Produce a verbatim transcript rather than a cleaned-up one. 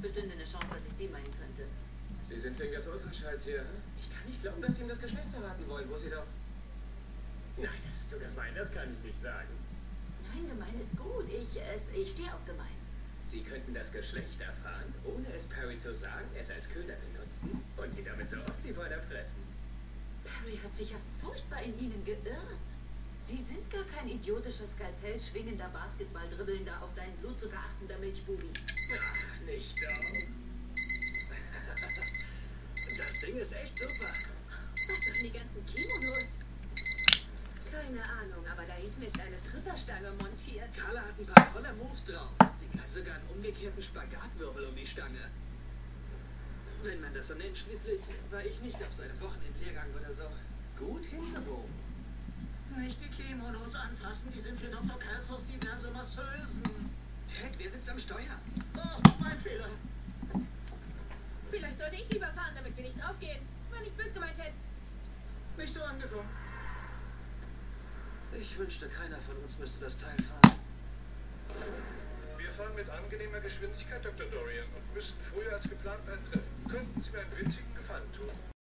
Bestünde eine Chance, dass ich Sie meinen könnte. Sie sind wegen des Ultraschalls hier, ne? Ich kann nicht glauben, dass Sie ihm das Geschlecht verraten wollen, wo Sie doch... Nein, das ist so gemein, das kann ich nicht sagen. Nein, gemein ist gut. Ich, es, ich stehe auf gemein. Sie könnten das Geschlecht erfahren, ohne es Perry zu sagen, es als Köder benutzen und ihn damit so oft Sie wollen erpressen. Perry hat sich ja furchtbar in Ihnen geirrt. Sie sind gar kein idiotischer, skalpell-schwingender, Basketball-dribbelnder, auf seinen Blutzucker achtender Milchbubi. Ach, nicht doch. Das Ding ist echt super. Was sind die ganzen Kimonos? Keine Ahnung, aber da hinten ist eine Stripperstange montiert. Carla hat ein paar tolle Moves drauf. Sie kann sogar einen umgekehrten Spagatwirbel um die Stange. Wenn man das so nennt, schließlich war ich nicht auf seinem Wochenendlehrgang oder so. Gut hingebogen. Nicht die Kimonos anfassen, die sind für Doktor Kelsos diverse Masseusen. Heck, wer sitzt am Steuer? Oh, mein Fehler. Vielleicht sollte ich lieber fahren, damit wir nicht draufgehen. War nicht böse gemeint, hätte. Nicht so angekommen. Ich wünschte, keiner von uns müsste das Teil fahren. Wir fahren mit angenehmer Geschwindigkeit, Doktor Dorian, und müssten früher als geplant eintreffen. Könnten Sie mir einen winzigen Gefallen tun?